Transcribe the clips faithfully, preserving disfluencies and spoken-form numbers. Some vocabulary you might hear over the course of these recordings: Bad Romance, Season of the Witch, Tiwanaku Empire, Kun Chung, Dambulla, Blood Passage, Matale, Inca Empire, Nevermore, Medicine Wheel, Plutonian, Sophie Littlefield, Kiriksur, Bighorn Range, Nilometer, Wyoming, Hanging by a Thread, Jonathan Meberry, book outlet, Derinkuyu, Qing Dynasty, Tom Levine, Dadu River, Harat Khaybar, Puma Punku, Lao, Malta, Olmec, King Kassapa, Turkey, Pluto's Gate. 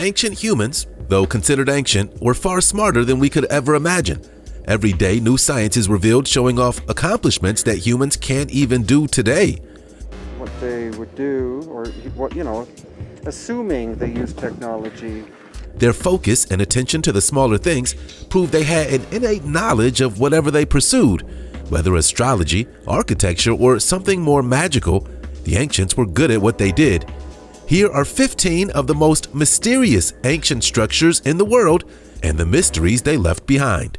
Ancient humans, though considered ancient, were far smarter than we could ever imagine. Every day, new science is revealed showing off accomplishments that humans can't even do today. What they would do, or what, you know, assuming they used technology. Their focus and attention to the smaller things proved they had an innate knowledge of whatever they pursued. Whether astrology, architecture, or something more magical, the ancients were good at what they did. Here are fifteen of the most mysterious ancient structures in the world and the mysteries they left behind.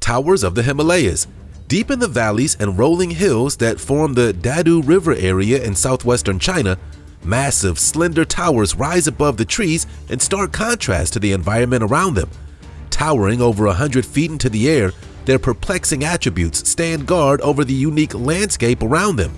Towers of the Himalayas. Deep in the valleys and rolling hills that form the Dadu River area in southwestern China, massive, slender towers rise above the trees in stark contrast to the environment around them. Towering over one hundred feet into the air, their perplexing attributes stand guard over the unique landscape around them.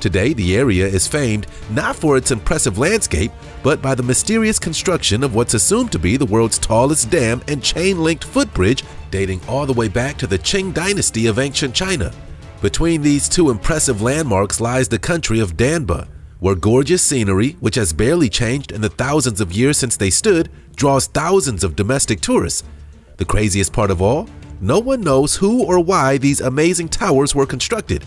Today, the area is famed not for its impressive landscape, but by the mysterious construction of what's assumed to be the world's tallest dam and chain-linked footbridge dating all the way back to the Qing Dynasty of ancient China. Between these two impressive landmarks lies the country of Danba, where gorgeous scenery, which has barely changed in the thousands of years since they stood, draws thousands of domestic tourists. The craziest part of all, no one knows who or why these amazing towers were constructed.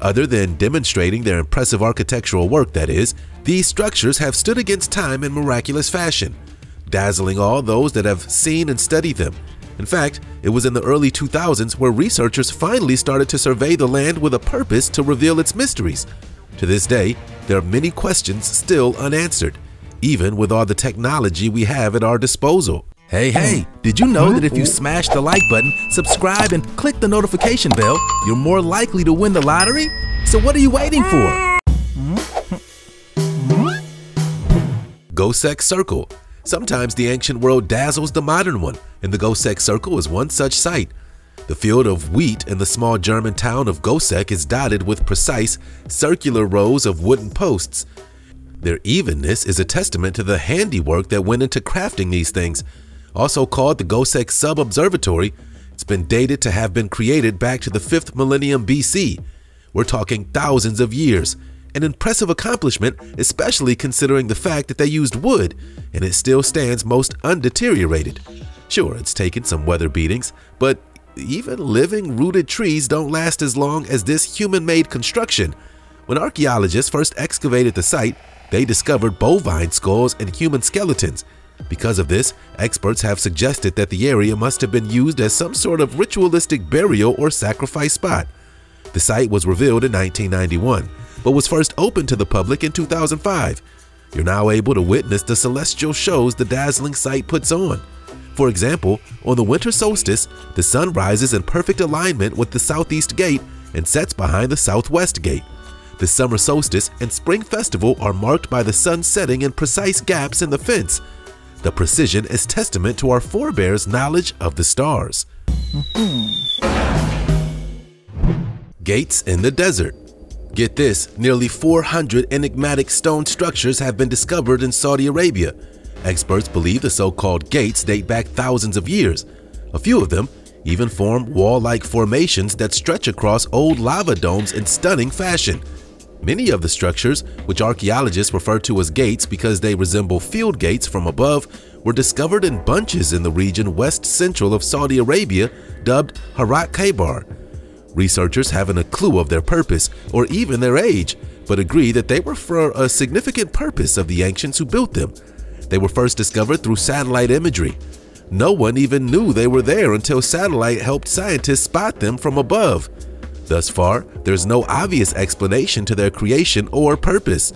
Other than demonstrating their impressive architectural work, that is, these structures have stood against time in miraculous fashion, dazzling all those that have seen and studied them. In fact, it was in the early two thousands where researchers finally started to survey the land with a purpose to reveal its mysteries. To this day, there are many questions still unanswered, even with all the technology we have at our disposal. Hey, hey, did you know that if you smash the like button, subscribe, and click the notification bell, you're more likely to win the lottery? So what are you waiting for? Goseck Circle. Sometimes the ancient world dazzles the modern one, and the Goseck Circle is one such site. The field of wheat in the small German town of Goseck is dotted with precise, circular rows of wooden posts. Their evenness is a testament to the handiwork that went into crafting these things. Also called the Goseck Sub-Observatory, it's been dated to have been created back to the fifth millennium B C. We're talking thousands of years, an impressive accomplishment, especially considering the fact that they used wood, and it still stands most undeteriorated. Sure, it's taken some weather beatings, but even living rooted trees don't last as long as this human-made construction. When archaeologists first excavated the site, they discovered bovine skulls and human skeletons. Because of this, experts have suggested that the area must have been used as some sort of ritualistic burial or sacrifice spot. The site was revealed in nineteen ninety-one, but was first opened to the public in two thousand five. You're now able to witness the celestial shows the dazzling site puts on. For example, on the winter solstice, the sun rises in perfect alignment with the southeast gate and sets behind the southwest gate. The summer solstice and spring festival are marked by the sun setting in precise gaps in the fence. The precision is testament to our forebears' knowledge of the stars. Gates in the desert. Get this, nearly four hundred enigmatic stone structures have been discovered in Saudi Arabia. Experts believe the so-called gates date back thousands of years. A few of them even form wall-like formations that stretch across old lava domes in stunning fashion. Many of the structures, which archaeologists refer to as gates because they resemble field gates from above, were discovered in bunches in the region west-central of Saudi Arabia, dubbed Harat Khaybar. Researchers haven't a clue of their purpose or even their age, but agree that they were for a significant purpose of the ancients who built them. They were first discovered through satellite imagery. No one even knew they were there until satellite helped scientists spot them from above. Thus far, there's no obvious explanation to their creation or purpose.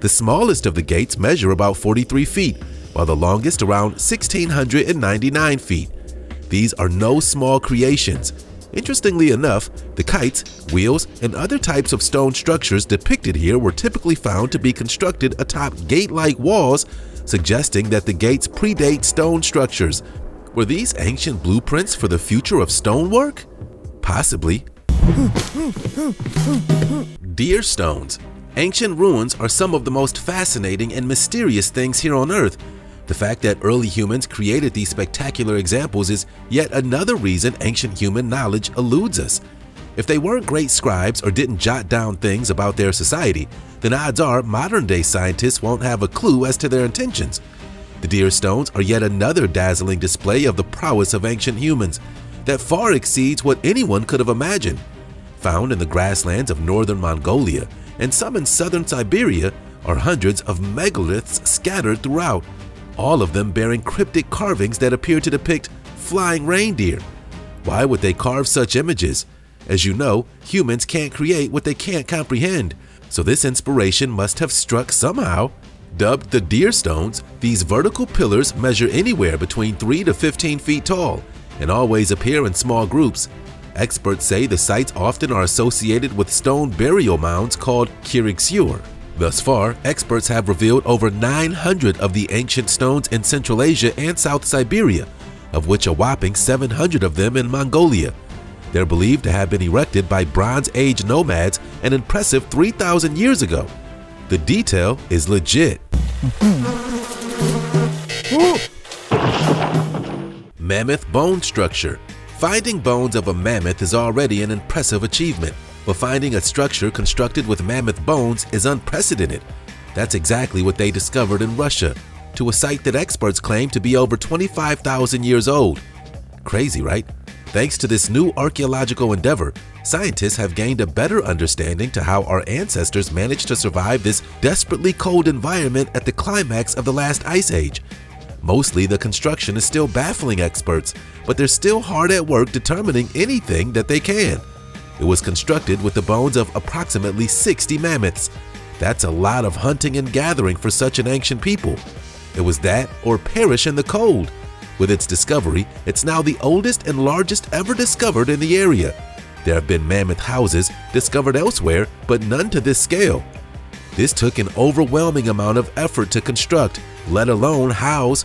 The smallest of the gates measure about forty-three feet, while the longest around one thousand six hundred ninety-nine feet. These are no small creations. Interestingly enough, the kites, wheels, and other types of stone structures depicted here were typically found to be constructed atop gate-like walls, suggesting that the gates predate stone structures. Were these ancient blueprints for the future of stonework? Possibly. Deer Stones. Ancient ruins are some of the most fascinating and mysterious things here on Earth. The fact that early humans created these spectacular examples is yet another reason ancient human knowledge eludes us. If they weren't great scribes or didn't jot down things about their society, then odds are modern-day scientists won't have a clue as to their intentions. The Deer Stones are yet another dazzling display of the prowess of ancient humans that far exceeds what anyone could have imagined. Found in the grasslands of northern Mongolia and some in southern Siberia are hundreds of megaliths scattered throughout, all of them bearing cryptic carvings that appear to depict flying reindeer. Why would they carve such images? As you know, humans can't create what they can't comprehend, so this inspiration must have struck somehow. Dubbed the Deer Stones, these vertical pillars measure anywhere between three to fifteen feet tall and always appear in small groups. Experts say the sites often are associated with stone burial mounds called Kiriksur. Thus far, experts have revealed over nine hundred of the ancient stones in Central Asia and South Siberia, of which a whopping seven hundred of them in Mongolia. They're believed to have been erected by Bronze Age nomads an impressive three thousand years ago. The detail is legit. Mammoth bone structure. Finding bones of a mammoth is already an impressive achievement, but finding a structure constructed with mammoth bones is unprecedented. That's exactly what they discovered in Russia, to a site that experts claim to be over twenty-five thousand years old. Crazy, right? Thanks to this new archaeological endeavor, scientists have gained a better understanding to how our ancestors managed to survive this desperately cold environment at the climax of the last ice age. Mostly, the construction is still baffling experts, but they're still hard at work determining anything that they can. It was constructed with the bones of approximately sixty mammoths. That's a lot of hunting and gathering for such an ancient people. It was that or perish in the cold. With its discovery, it's now the oldest and largest ever discovered in the area. There have been mammoth houses discovered elsewhere, but none to this scale. This took an overwhelming amount of effort to construct, let alone house.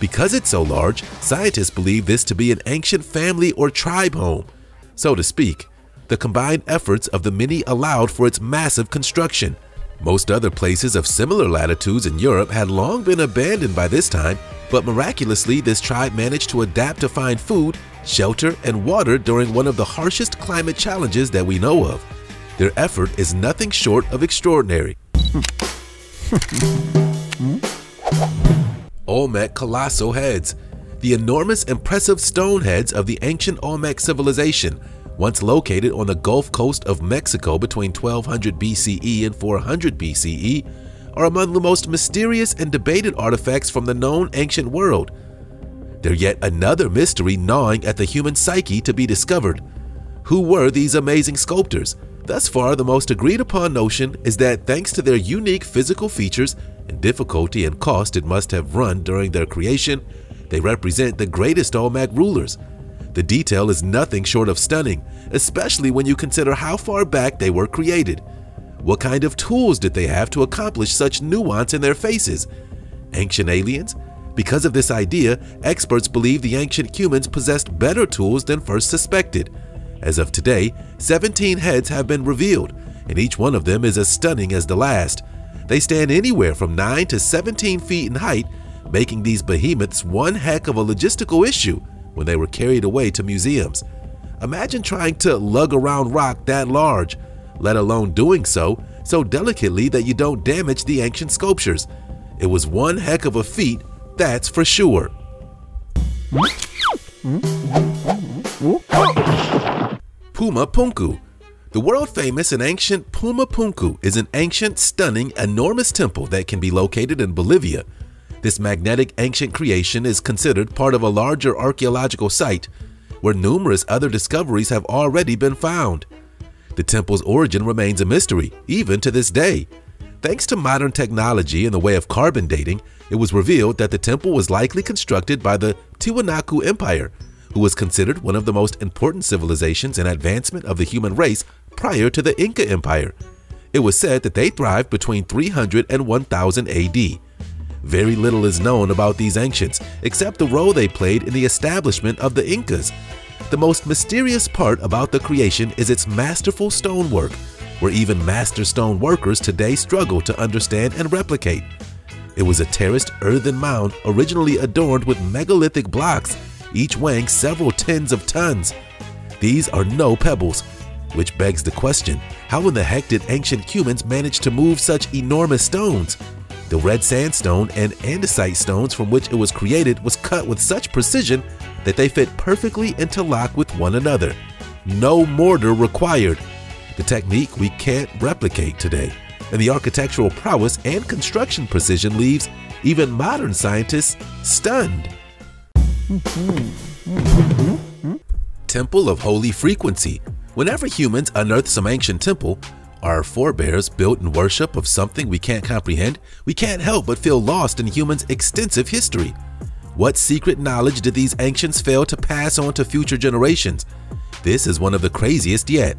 Because it's so large, scientists believe this to be an ancient family or tribe home, so to speak. The combined efforts of the many allowed for its massive construction. Most other places of similar latitudes in Europe had long been abandoned by this time, but miraculously this tribe managed to adapt to find food, shelter, and water during one of the harshest climate challenges that we know of. Their effort is nothing short of extraordinary. Olmec colossal heads. The enormous, impressive stone heads of the ancient Olmec civilization, once located on the Gulf Coast of Mexico between twelve hundred B C E and four hundred B C E, are among the most mysterious and debated artifacts from the known ancient world. They're yet another mystery gnawing at the human psyche to be discovered. Who were these amazing sculptors? Thus far, the most agreed upon notion is that thanks to their unique physical features and difficulty and cost it must have run during their creation, they represent the greatest Olmec rulers. The detail is nothing short of stunning, especially when you consider how far back they were created. What kind of tools did they have to accomplish such nuance in their faces? Ancient aliens? Because of this idea, experts believe the ancient humans possessed better tools than first suspected. As of today, seventeen heads have been revealed, and each one of them is as stunning as the last. They stand anywhere from nine to seventeen feet in height, making these behemoths one heck of a logistical issue when they were carried away to museums. Imagine trying to lug around rock that large, let alone doing so so delicately that you don't damage the ancient sculptures. It was one heck of a feat, that's for sure. Puma Punku. The world-famous and ancient Puma Punku is an ancient, stunning, enormous temple that can be located in Bolivia. This magnetic ancient creation is considered part of a larger archaeological site where numerous other discoveries have already been found. The temple's origin remains a mystery, even to this day. Thanks to modern technology in the way of carbon dating, it was revealed that the temple was likely constructed by the Tiwanaku Empire, who was considered one of the most important civilizations in advancement of the human race prior to the Inca Empire. It was said that they thrived between three hundred and one thousand A D. Very little is known about these ancients, except the role they played in the establishment of the Incas. The most mysterious part about the creation is its masterful stonework, where even master stone workers today struggle to understand and replicate. It was a terraced earthen mound originally adorned with megalithic blocks, each weighing several tens of tons. These are no pebbles, which begs the question, how in the heck did ancient humans manage to move such enormous stones? The red sandstone and andesite stones from which it was created was cut with such precision that they fit perfectly interlock with one another. No mortar required. The technique we can't replicate today, and the architectural prowess and construction precision leaves even modern scientists stunned. Temple of Holy Frequency. Whenever humans unearth some ancient temple, our forebears built in worship of something we can't comprehend, we can't help but feel lost in humans' extensive history. What secret knowledge did these ancients fail to pass on to future generations? This is one of the craziest yet.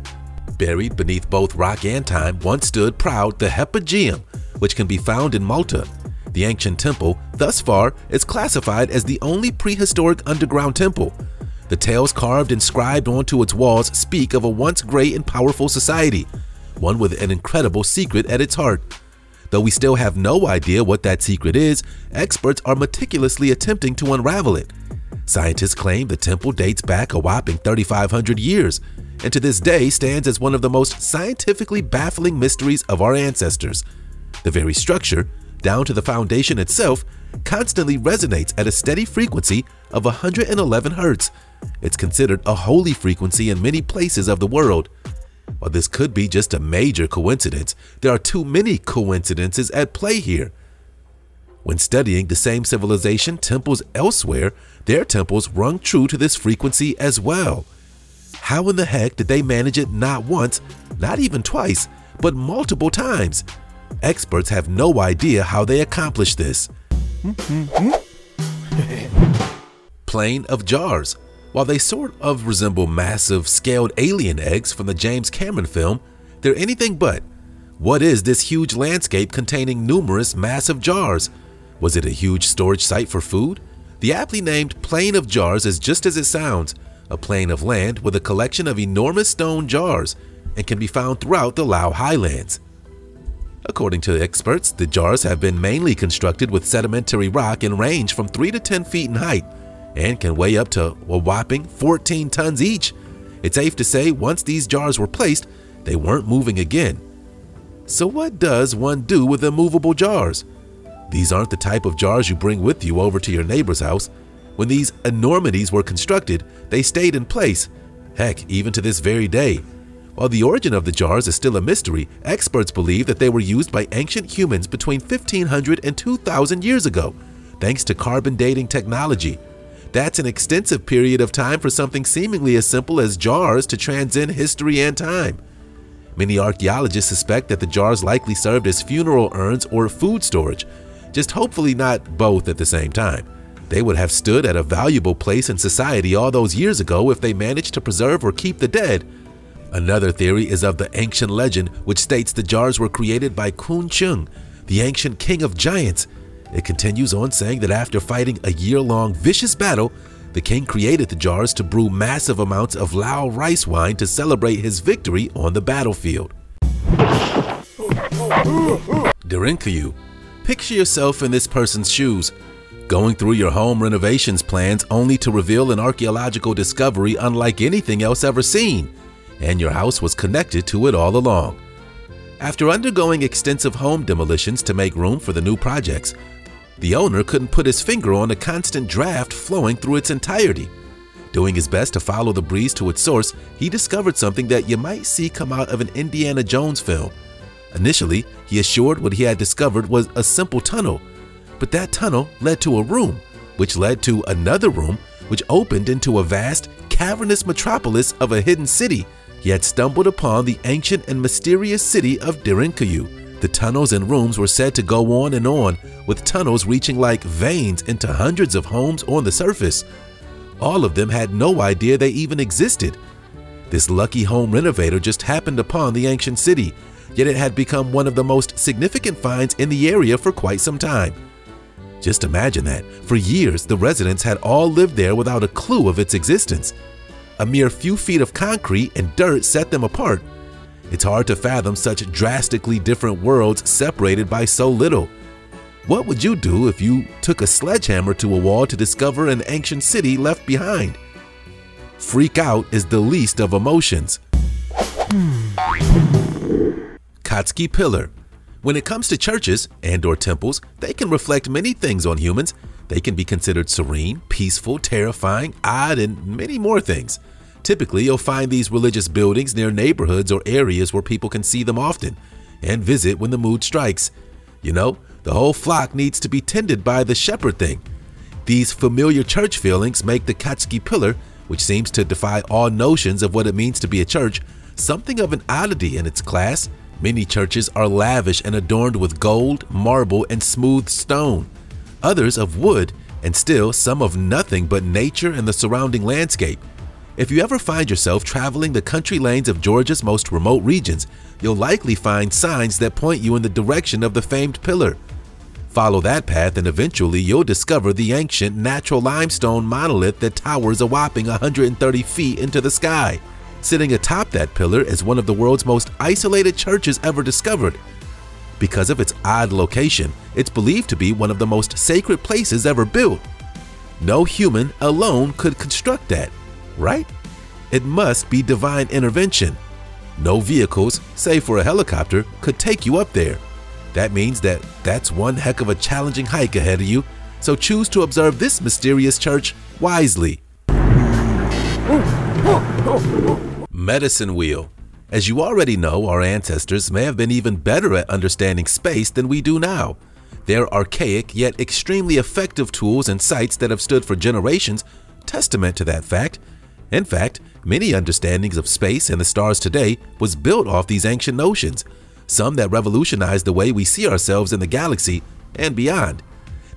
Buried beneath both rock and time once stood proud the Hepogeum, which can be found in Malta. The ancient temple, thus far, is classified as the only prehistoric underground temple. The tales carved and scribed onto its walls speak of a once great and powerful society, one with an incredible secret at its heart. Though we still have no idea what that secret is, experts are meticulously attempting to unravel it. Scientists claim the temple dates back a whopping thirty-five hundred years, and to this day stands as one of the most scientifically baffling mysteries of our ancestors. The very structure, down to the foundation itself, constantly resonates at a steady frequency of one hundred eleven hertz. It's considered a holy frequency in many places of the world. While this could be just a major coincidence, there are too many coincidences at play here. When studying the same civilization temples elsewhere, their temples rung true to this frequency as well. How in the heck did they manage it not once, not even twice, but multiple times? Experts have no idea how they accomplished this. Plain of Jars. While they sort of resemble massive, scaled alien eggs from the James Cameron film, they're anything but. What is this huge landscape containing numerous massive jars? Was it a huge storage site for food? The aptly named Plain of Jars is just as it sounds, a plain of land with a collection of enormous stone jars, and can be found throughout the Lao highlands. According to experts, the jars have been mainly constructed with sedimentary rock and range from three to ten feet in height, and can weigh up to a whopping fourteen tons each. It's safe to say once these jars were placed, they weren't moving again. So what does one do with immovable jars? These aren't the type of jars you bring with you over to your neighbor's house. When these enormities were constructed, they stayed in place, heck, even to this very day. While the origin of the jars is still a mystery, experts believe that they were used by ancient humans between fifteen hundred and two thousand years ago, thanks to carbon dating technology. That's an extensive period of time for something seemingly as simple as jars to transcend history and time. Many archaeologists suspect that the jars likely served as funeral urns or food storage, just hopefully not both at the same time. They would have stood at a valuable place in society all those years ago if they managed to preserve or keep the dead. Another theory is of the ancient legend which states the jars were created by Kun Chung, the ancient king of giants. It continues on saying that after fighting a year-long vicious battle, the king created the jars to brew massive amounts of Lao rice wine to celebrate his victory on the battlefield. Derinkuyu. Picture yourself in this person's shoes, going through your home renovations plans only to reveal an archaeological discovery unlike anything else ever seen, and your house was connected to it all along. After undergoing extensive home demolitions to make room for the new projects, the owner couldn't put his finger on a constant draft flowing through its entirety. Doing his best to follow the breeze to its source, he discovered something that you might see come out of an Indiana Jones film. Initially, he assured what he had discovered was a simple tunnel, but that tunnel led to a room, which led to another room, which opened into a vast, cavernous metropolis of a hidden city. He had stumbled upon the ancient and mysterious city of Derinkuyu. The tunnels and rooms were said to go on and on, with tunnels reaching like veins into hundreds of homes on the surface. All of them had no idea they even existed. This lucky home renovator just happened upon the ancient city, yet it had become one of the most significant finds in the area for quite some time. Just imagine that, for years the residents had all lived there without a clue of its existence. A mere few feet of concrete and dirt set them apart. It's hard to fathom such drastically different worlds separated by so little. What would you do if you took a sledgehammer to a wall to discover an ancient city left behind? Freak out is the least of emotions. Katskhi Pillar. When it comes to churches and/or temples, they can reflect many things on humans. They can be considered serene, peaceful, terrifying, odd, and many more things. Typically, you'll find these religious buildings near neighborhoods or areas where people can see them often and visit when the mood strikes. You know, the whole flock needs to be tended by the shepherd thing. These familiar church feelings make the Katskhi Pillar, which seems to defy all notions of what it means to be a church, something of an oddity in its class. Many churches are lavish and adorned with gold, marble, and smooth stone, others of wood, and still some of nothing but nature and the surrounding landscape. If you ever find yourself traveling the country lanes of Georgia's most remote regions, you'll likely find signs that point you in the direction of the famed pillar. Follow that path and eventually you'll discover the ancient natural limestone monolith that towers a whopping one hundred thirty feet into the sky. Sitting atop that pillar is one of the world's most isolated churches ever discovered. Because of its odd location, it's believed to be one of the most sacred places ever built. No human alone could construct that, right? It must be divine intervention. No vehicles, save for a helicopter, could take you up there. That means that that's one heck of a challenging hike ahead of you, so choose to observe this mysterious church wisely. Medicine Wheel. As you already know, our ancestors may have been even better at understanding space than we do now. Their archaic yet extremely effective tools and sites that have stood for generations testament to that fact. In fact, many understandings of space and the stars today was built off these ancient notions, some that revolutionized the way we see ourselves in the galaxy and beyond.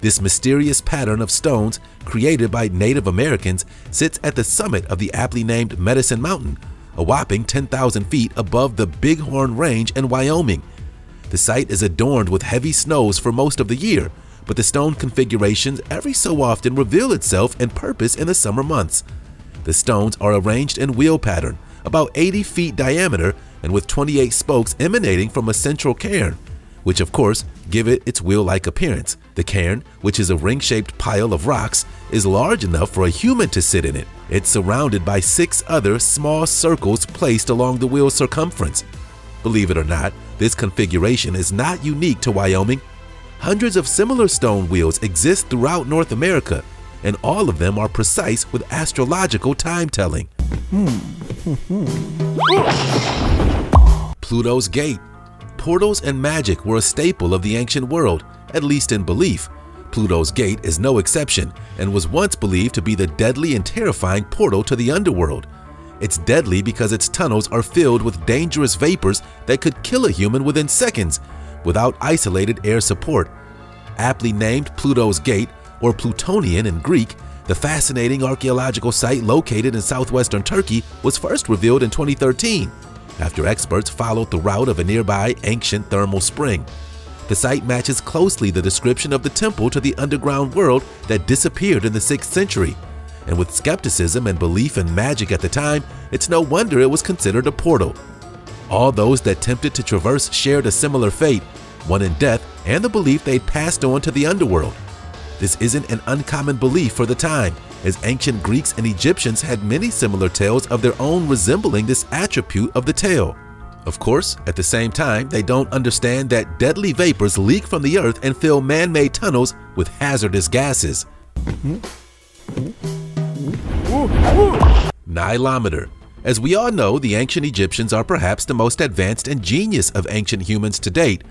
This mysterious pattern of stones created by Native Americans sits at the summit of the aptly named Medicine Mountain, a whopping ten thousand feet above the Bighorn Range in Wyoming. The site is adorned with heavy snows for most of the year, but the stone configurations every so often reveal itself and purpose in the summer months. The stones are arranged in wheel pattern, about eighty feet diameter and with twenty-eight spokes emanating from a central cairn, which of course give it its wheel-like appearance. The cairn, which is a ring-shaped pile of rocks, is large enough for a human to sit in it. It's surrounded by six other small circles placed along the wheel's circumference. Believe it or not, this configuration is not unique to Wyoming. Hundreds of similar stone wheels exist throughout North America, and all of them are precise with astrological time-telling. Pluto's Gate. Portals and magic were a staple of the ancient world, at least in belief. Pluto's Gate is no exception and was once believed to be the deadly and terrifying portal to the underworld. It's deadly because its tunnels are filled with dangerous vapors that could kill a human within seconds without isolated air support. Aptly named Pluto's Gate, or Plutonian in Greek, the fascinating archaeological site located in southwestern Turkey was first revealed in twenty thirteen, after experts followed the route of a nearby ancient thermal spring. The site matches closely the description of the temple to the underground world that disappeared in the sixth century, and with skepticism and belief in magic at the time, it's no wonder it was considered a portal. All those that attempted to traverse shared a similar fate, one in death and the belief they'd passed on to the underworld. This isn't an uncommon belief for the time, as ancient Greeks and Egyptians had many similar tales of their own resembling this attribute of the tale. Of course, at the same time, they don't understand that deadly vapors leak from the earth and fill man-made tunnels with hazardous gases. Nilometer. As we all know, the ancient Egyptians are perhaps the most advanced and genius of ancient humans to date.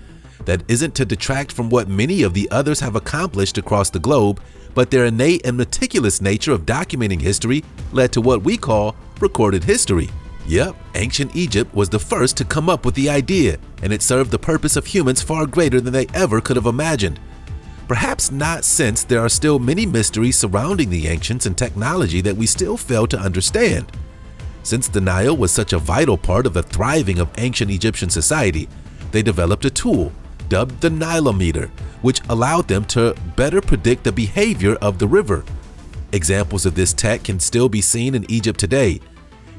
That isn't to detract from what many of the others have accomplished across the globe, but their innate and meticulous nature of documenting history led to what we call recorded history. Yep, ancient Egypt was the first to come up with the idea, and it served the purpose of humans far greater than they ever could have imagined. Perhaps not, since there are still many mysteries surrounding the ancients and technology that we still fail to understand. Since the Nile was such a vital part of the thriving of ancient Egyptian society, they developed a tool dubbed the Nilometer, which allowed them to better predict the behavior of the river. Examples of this tech can still be seen in Egypt today.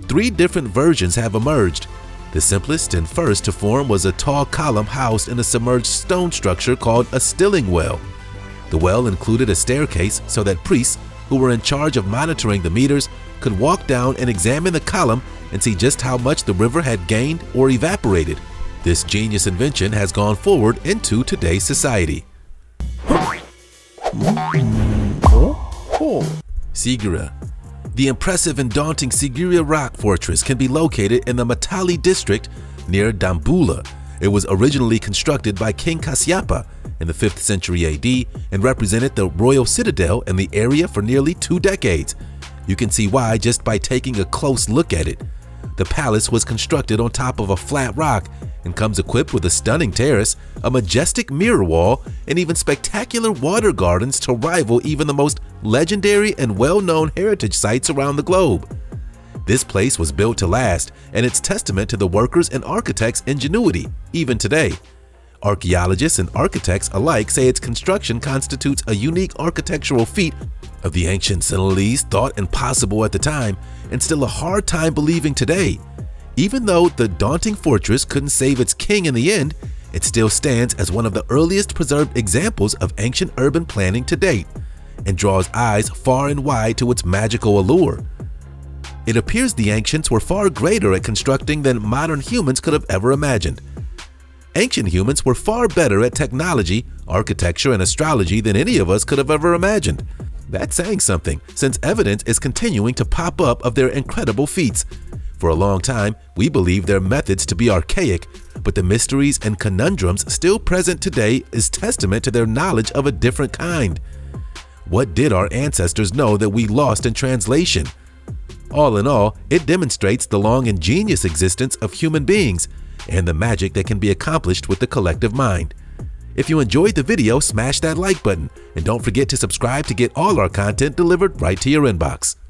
Three different versions have emerged. The simplest and first to form was a tall column housed in a submerged stone structure called a stilling well. The well included a staircase so that priests who were in charge of monitoring the meters could walk down and examine the column and see just how much the river had gained or evaporated. This genius invention has gone forward into today's society. Sigiriya. The impressive and daunting Sigiriya rock fortress can be located in the Matale district near Dambulla. It was originally constructed by King Kassapa in the fifth century A D and represented the royal citadel in the area for nearly two decades. You can see why just by taking a close look at it. The palace was constructed on top of a flat rock and comes equipped with a stunning terrace, a majestic mirror wall, and even spectacular water gardens to rival even the most legendary and well-known heritage sites around the globe. This place was built to last, and it's testament to the workers' and architects' ingenuity, even today. Archaeologists and architects alike say its construction constitutes a unique architectural feat of the ancient Sinhalese, thought impossible at the time and still a hard time believing today. Even though the daunting fortress couldn't save its king in the end, it still stands as one of the earliest preserved examples of ancient urban planning to date and draws eyes far and wide to its magical allure. It appears the ancients were far greater at constructing than modern humans could have ever imagined. Ancient humans were far better at technology, architecture, and astrology than any of us could have ever imagined. That's saying something, since evidence is continuing to pop up of their incredible feats. For a long time, we believed their methods to be archaic, but the mysteries and conundrums still present today is testament to their knowledge of a different kind. What did our ancestors know that we lost in translation? All in all, it demonstrates the long and ingenious existence of human beings, and the magic that can be accomplished with the collective mind. If you enjoyed the video, smash that like button and don't forget to subscribe to get all our content delivered right to your inbox.